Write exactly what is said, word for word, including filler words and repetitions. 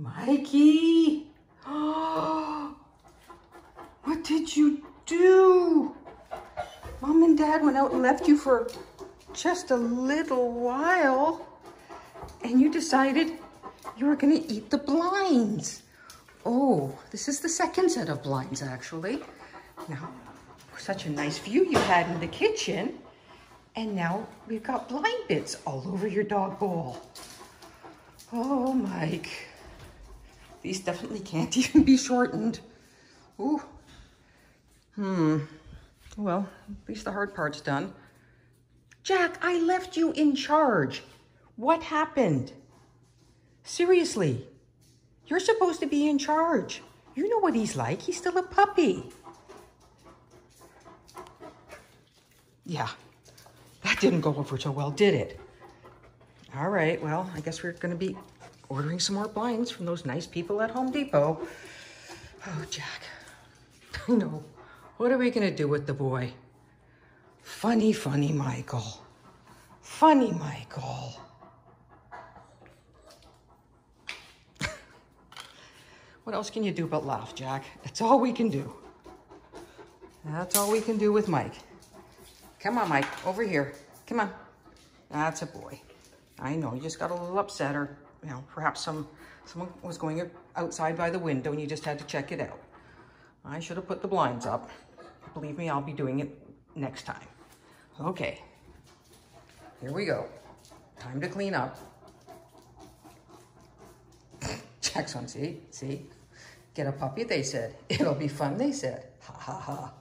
Mikey! What did you do? Mom and Dad went out and left you for just a little while, and you decided you were gonna eat the blinds. Oh, this is the second set of blinds, actually. Now, such a nice view you had in the kitchen, and now we've got blind bits all over your dog bowl. Oh, Mike. These definitely can't even be shortened. Ooh. Hmm. Well, at least the hard part's done. Jack, I left you in charge. What happened? Seriously, you're supposed to be in charge. You know what he's like. He's still a puppy. Yeah, that didn't go over so well, did it? All right, well, I guess we're going to be ordering some more blinds from those nice people at Home Depot. Oh, Jack, I know. What are we going to do with the boy? Funny, funny Michael. Funny Michael. What else can you do but laugh, Jack? That's all we can do. That's all we can do with Mike. Come on, Mike, over here. Come on. That's a boy. I know, you just got a little upset, or, you know, perhaps some someone was going outside by the window and you just had to check it out. I should have put the blinds up. Believe me, I'll be doing it next time. Okay, here we go. Time to clean up. Jackson, see, see? Get a puppy, they said. It'll be fun, they said. Ha ha ha.